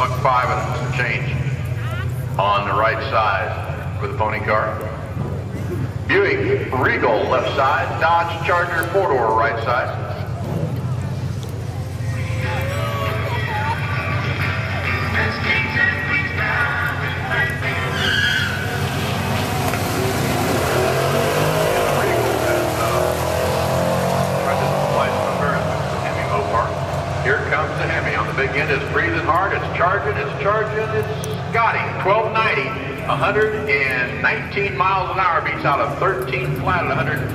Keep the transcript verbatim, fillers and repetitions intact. buck five and some change on the right side for the pony car. Buick Regal left side, Dodge Charger four-door right side. Again, it's breathing hard, it's charging, it's charging, it's Scotty. twelve ninety, one hundred nineteen miles an hour beats out of thirteen flat at one hundred five.